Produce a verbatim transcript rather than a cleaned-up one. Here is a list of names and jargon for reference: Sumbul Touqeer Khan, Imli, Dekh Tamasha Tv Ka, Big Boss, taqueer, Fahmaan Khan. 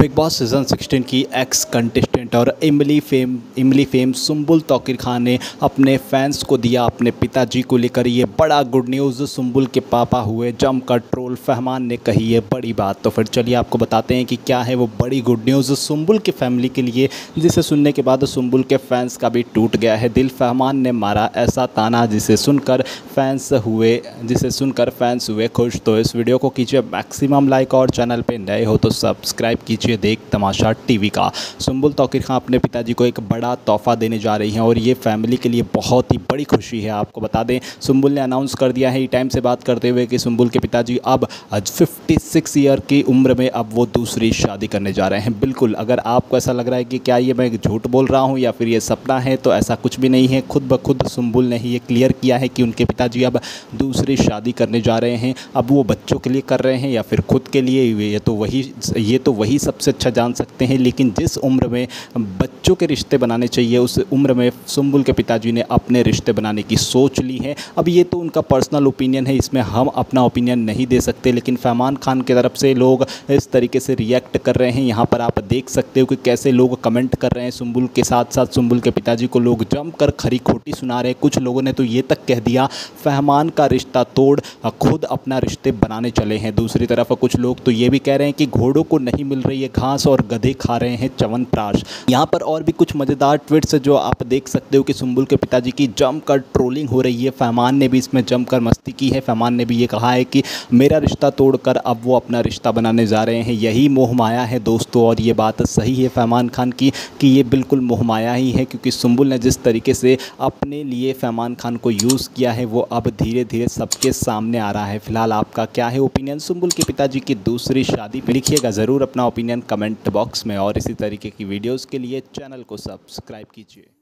Big Boss season sixteen की ex contestant और Imlie fame इमली फेम सुम्बुल तौकीर खान ने अपने फैंस को दिया अपने पिताजी को लेकर ये बड़ा गुड न्यूज़। सुम्बुल के पापा हुए जमकर ट्रोल, फहमान ने कही ये बड़ी बात। तो फिर चलिए आपको बताते हैं कि क्या है वो बड़ी गुड न्यूज़ सुम्बुल की फैमिली के लिए, जिसे सुनने के बाद सुम्बुल के फैंस का भी टूट गया है दिल। फहमान ने मारा ऐसा ताना जिसे सुनकर फैंस हुए जिसे सुनकर फैंस हुए खुश। तो इस वीडियो को कीजिए मैक्सिमम लाइक और चैनल पर नए हो तो सब्सक्राइब कीजिए देख तमाशा टीवी का। सुम्बुल तौकीर खान अपने पिताजी को एक बड़ा तोहफा देने जा रही हैं और ये फैमिली के लिए बहुत ही बड़ी खुशी है। आपको बता दें सुम्बुल ने अनाउंस कर दिया है टाइम से बात करते हुए कि सुम्बुल के पिताजी अब छप्पन ईयर की उम्र में अब वो दूसरी शादी करने जा रहे हैं। बिल्कुल, अगर आपको ऐसा लग रहा है कि क्या ये मैं झूठ बोल रहा हूँ या फिर ये सपना है, तो ऐसा कुछ भी नहीं है। खुद ब खुद सुम्बुल ने ये क्लियर किया है कि उनके पिताजी अब दूसरी शादी करने जा रहे हैं। अब वो बच्चों के लिए कर रहे हैं या फिर खुद के लिए, ये तो वही ये तो वही सबसे अच्छा जान सकते हैं। लेकिन जिस उम्र में बच्चों के रिश्ते बनाने चाहिए, उस उम्र में सुम्बुल के पिताजी ने अपने रिश्ते बनाने की सोच ली है। अब ये तो उनका पर्सनल ओपिनियन है, इसमें हम अपना ओपिनियन नहीं दे सकते। लेकिन फहमान खान की तरफ से लोग इस तरीके से रिएक्ट कर रहे हैं। यहाँ पर आप देख सकते हो कि कैसे लोग कमेंट कर रहे हैं। सुम्बुल के साथ साथ सुम्बुल के पिताजी को लोग जमकर खरी खोटी सुना रहे हैं। कुछ लोगों ने तो ये तक कह दिया फहमान का रिश्ता तोड़ खुद अपना रिश्ते बनाने चले हैं। दूसरी तरफ कुछ लोग तो ये भी कह रहे हैं कि घोड़ों को नहीं मिल रही ये घास और गधे खा रहे हैं च्यवनप्राश। यहाँ पर और भी कुछ मज़ेदार ट्वीट्स जो आप देख सकते हो कि सुम्बुल के पिताजी की जमकर ट्रोलिंग हो रही है। फहमान ने भी इसमें जमकर मस्ती की है। फहमान ने भी ये कहा है कि मेरा रिश्ता तोड़कर अब वो अपना रिश्ता बनाने जा रहे हैं, यही मोहमाया है दोस्तों। और ये बात सही है फहमान खान की कि ये बिल्कुल मोहमाया ही है, क्योंकि सुम्बुल ने जिस तरीके से अपने लिए फहमान खान को यूज़ किया है वो अब धीरे धीरे सबके सामने आ रहा है। फिलहाल आपका क्या है ओपिनियन सुम्बुल के पिताजी की दूसरी शादी पर? लिखिएगा ज़रूर अपना ओपिनियन कमेंट बॉक्स में और इसी तरीके की वीडियोस के लिए चैनल को सब्सक्राइब कीजिए।